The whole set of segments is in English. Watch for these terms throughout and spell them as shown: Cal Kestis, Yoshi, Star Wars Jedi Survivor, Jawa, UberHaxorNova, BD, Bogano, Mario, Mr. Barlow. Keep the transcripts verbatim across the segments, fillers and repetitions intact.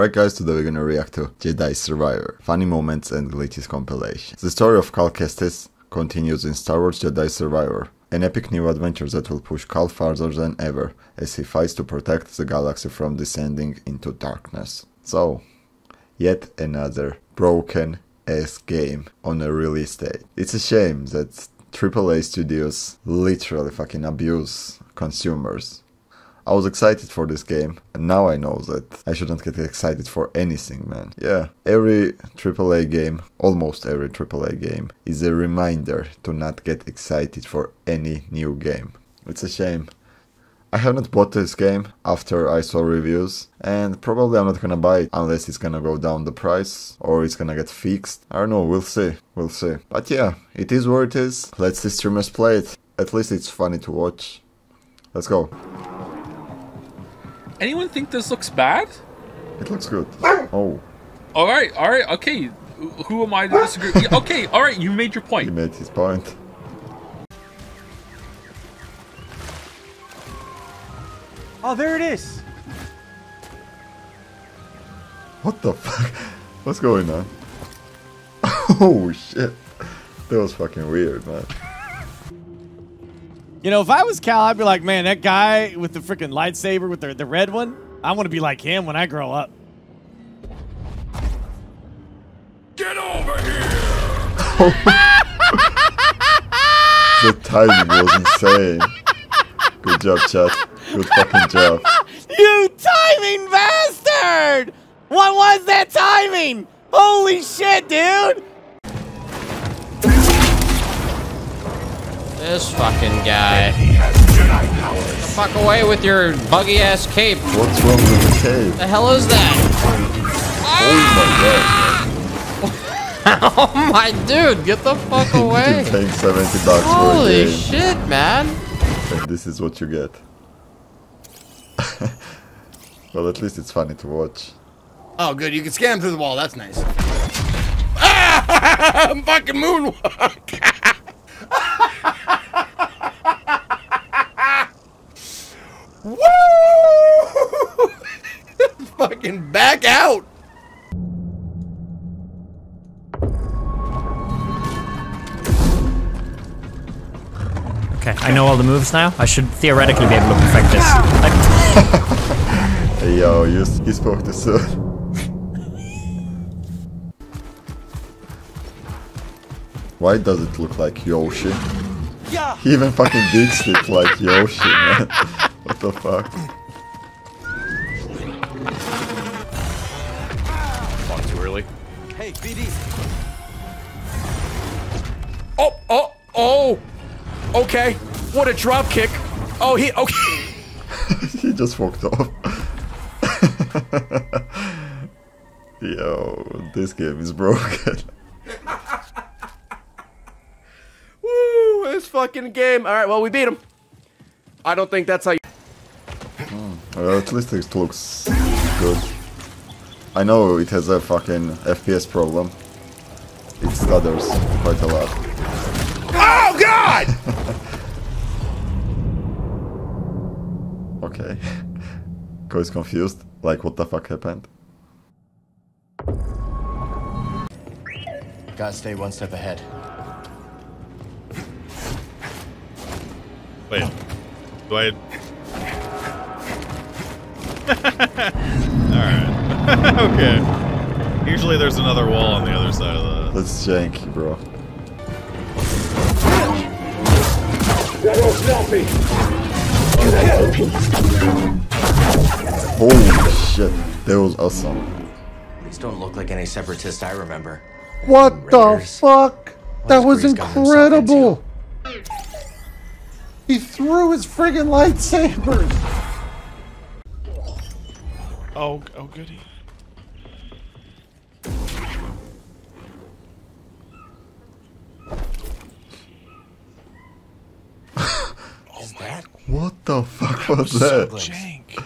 Alright guys, today we're gonna react to Jedi Survivor, funny moments and glitches compilation. The story of Cal Kestis continues in Star Wars Jedi Survivor, an epic new adventure that will push Cal farther than ever as he fights to protect the galaxy from descending into darkness. So, yet another broken ass game on a release date. It's a shame that triple A studios literally fucking abuse consumers. I was excited for this game, and now I know that I shouldn't get excited for anything, man. Yeah, every triple A game, almost every triple A game, is a reminder to not get excited for any new game. It's a shame. I haven't bought this game after I saw reviews, and probably I'm not gonna buy it unless it's gonna go down the price or it's gonna get fixed. I don't know, we'll see, we'll see. But yeah, it is what it is. Let's see streamers play it. At least it's funny to watch. Let's go. Anyone think this looks bad? It looks good. Oh. Alright, alright, okay. Who am I to disagree? Okay, alright, you made your point. He made his point. Oh, there it is! What the fuck? What's going on? Oh shit. That was fucking weird, man. You know, if I was Cal, I'd be like, man, that guy with the freaking lightsaber with the, the red one, I want to be like him when I grow up. Get over here! The timing was insane. Good job, chat. Good fucking job. You timing bastard! What was that timing? Holy shit, dude! This fucking guy. Fuck away with your buggy ass cape. What's wrong with the cape? The hell is that? Oh my god. Oh my dude, get the fuck away. You're paying seventy bucks Holy for a game. Shit, man. And this is what you get. Well, at least it's funny to watch. Oh, good. You can scan him through the wall. That's nice. Ah! I'm fucking moonwalk. Woo! Fucking back out. Okay, I know all the moves now. I should theoretically be able to perfect this. Hey, yo, you, you spoke too soon. Why does it look like Yoshi? Yeah. He even fucking digs it like Yoshi, man. What the fuck? Not too early. Hey, B D. Oh, oh, oh. Okay, what a drop kick. Oh, he, okay. He just walked off. Yo, this game is broken. Woo, this fucking game. All right, well, we beat him. I don't think that's how you... Hmm. Well, at least it looks good. I know it has a fucking F P S problem. It stutters quite a lot. Oh god! Okay. Ko is confused, like what the fuck happened? Gotta stay one step ahead. Wait. Do I... Alright. Okay. Usually there's another wall on the other side of the... That's janky, bro. That don't stop me. Holy shit, that was awesome. These don't look like any separatists I remember. What the fuck? That was incredible. He threw his friggin' lightsabers. Oh, oh goody. What the fuck was that? Was so jank.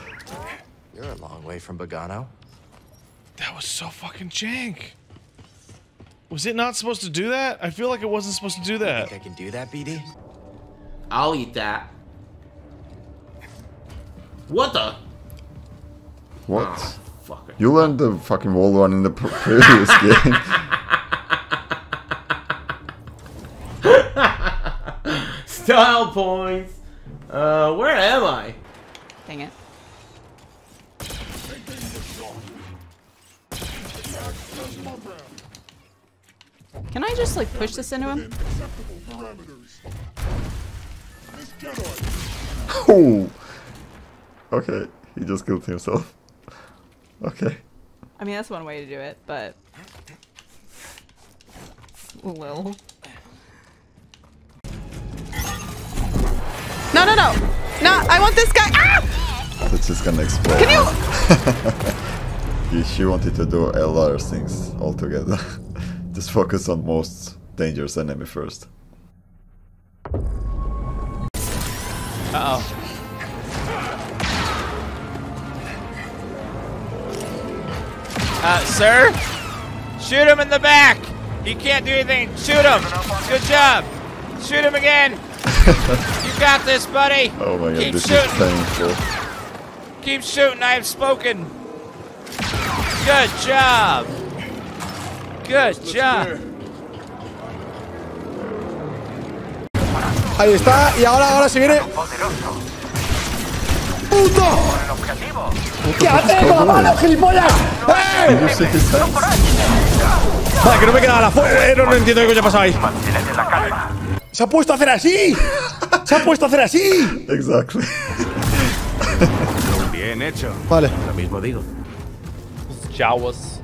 You're a long way from Bogano. That was so fucking jank. Was it not supposed to do that? I feel like it wasn't supposed to do that. You think I can do that, B D? I'll eat that. What the? What? Ah, fucker. You learned the fucking wall one in the pr previous game. Style points. Uh, where am I? Dang it. Can I just like push this into him? Oh. Okay, he just killed himself. Okay. I mean, that's one way to do it, but Lil. No, no, no, no! I want this guy. Ah! It's just gonna explode. Can you? She wanted to do a lot of things altogether. Just focus on most dangerous enemy first. Uh oh. Uh, sir? Shoot him in the back! He can't do anything! Shoot him! Good job! Shoot him again! You got this, buddy! Oh my god, Keep this shooting. is painful. Keep shooting, I have spoken! Good job! Good job! Ahí está, y ahora, ahora se viene... ¡Puto! ¿Qué haces con la mano, gilipollas? ¡Eh! Vale, que no me quedaba la fuerza. Eh, no, no entiendo qué coño ha pasado ahí. ¡Se ha puesto a hacer así! ¡Se ha puesto a hacer así! Exacto. Bien hecho. Vale. Lo mismo digo. Jawas.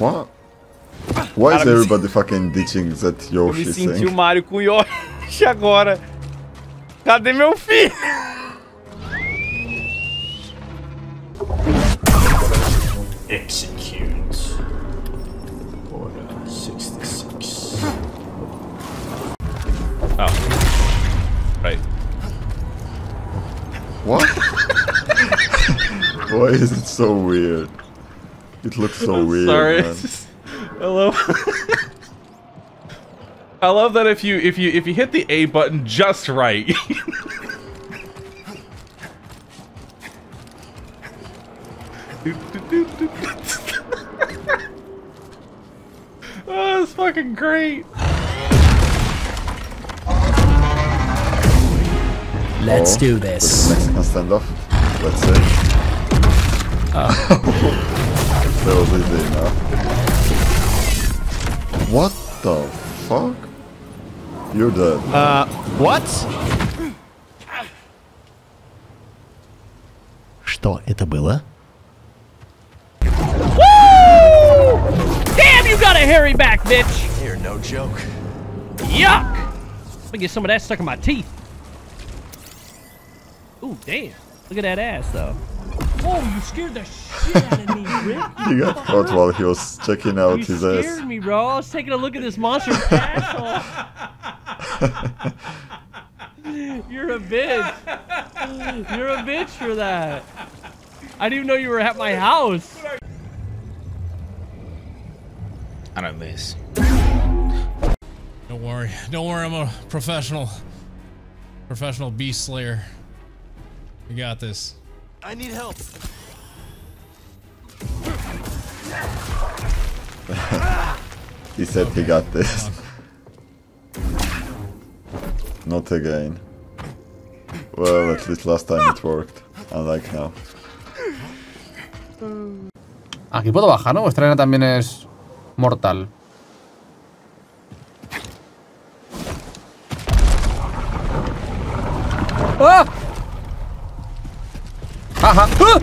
What? Why is everybody fucking ditching that Yoshi thing? Eu me senti o Mario com o Yoshi agora. Cadê meu filho? Execute. Order sixty-six. Oh. Right. What? Why is it so weird? It looks so I'm weird. Sorry. Man. I love. I love that if you if you if you hit the A button just right. Oh, that's fucking great. Let's oh, do this. Mexican standoff. Let's see. Oh. That was easy enough. What the fuck? You're dead. Uh, what? Что это было? Woo! Damn, you got a hairy back, bitch! You're no joke. Yuck! Let me get some of that stuck in my teeth. Ooh, damn. Look at that ass, though. Whoa, you scared the shit out of me, Rick. You got caught while he was checking out you his ass. You scared me, bro. I was taking a look at this monster's asshole. You're a bitch. You're a bitch for that. I didn't even know you were at my house. I don't miss. Don't worry. Don't worry. I'm a professional, professional beast slayer. You got this. I need help. He said okay. He got this. Not again. Well, at least last time it worked. Unlike now. Aquí puedo bajar, ¿no? Vuestra arena también es mortal. ¡Ah! Ajá. ¡Ah!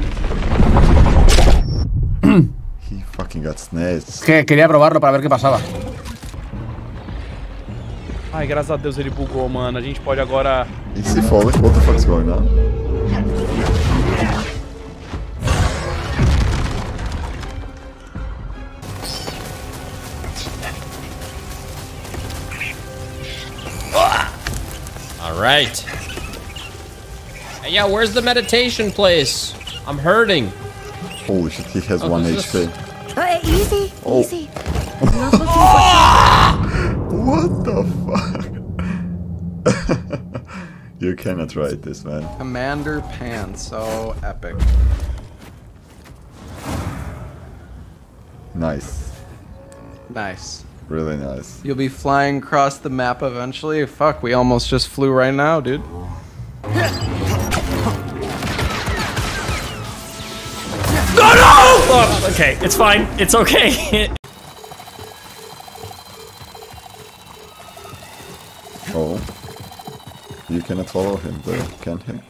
He fucking got snatched. Que quería probarlo para ver qué pasaba. Ai, graças a Deus ele bugou, mano. A gente pode agora. E se for, what the fuck's going on? Alright. Hey, yeah, where's the meditation place? I'm hurting. Holy shit, he has oh, one H P. This... Uh, easy, oh. easy. I'm not looking for. What the fuck? You cannot write this, man. Commander Pan, so epic. Nice. Nice. Really nice. You'll be flying across the map eventually. Fuck, we almost just flew right now, dude. No, no! Oh, okay, it's fine. It's okay. Oh. You cannot follow him though, can him?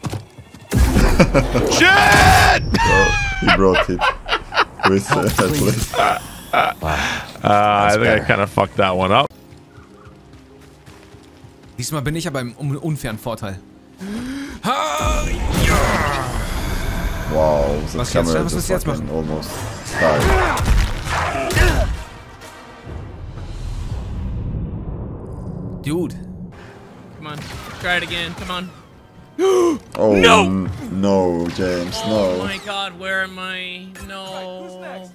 Shit! Oh, he brought it. With uh, at least. Uh, uh, uh, I think better. I kind of fucked that one up. Diesmal bin ich aber im unfairen Vorteil. Wow, the was camera jetzt, was is jetzt machen? Almost died. Dude. Come on, try it again, come on. Oh, no! No, James, no. Oh my god, where am I? No.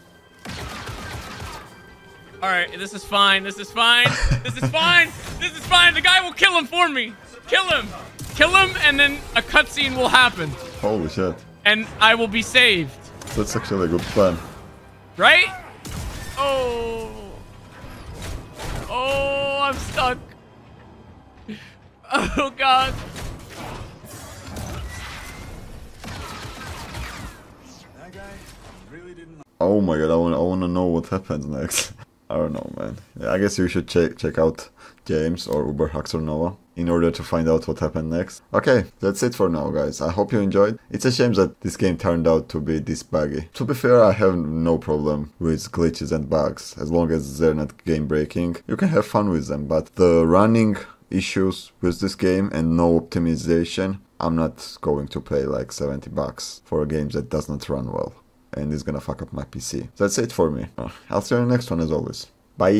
Alright, this is fine, this is fine, this is fine, this is fine, the guy will kill him for me! Kill him! Kill him, and then a cutscene will happen. Holy shit. And I will be saved. That's actually a good plan. Right? Oh. Oh, I'm stuck. Oh, God. That guy really didn't. Oh, my God. I want, I want to know what happens next. I don't know, man. Yeah, I guess you should check, check out James or UberHaxorNova in order to find out what happened next. Okay, that's it for now, guys. I hope you enjoyed. It's a shame that this game turned out to be this buggy. To be fair, I have no problem with glitches and bugs, as long as they're not game-breaking. You can have fun with them, but the running issues with this game and no optimization, I'm not going to pay like seventy bucks for a game that does not run well and is gonna fuck up my P C. That's it for me. I'll see you in the next one, as always.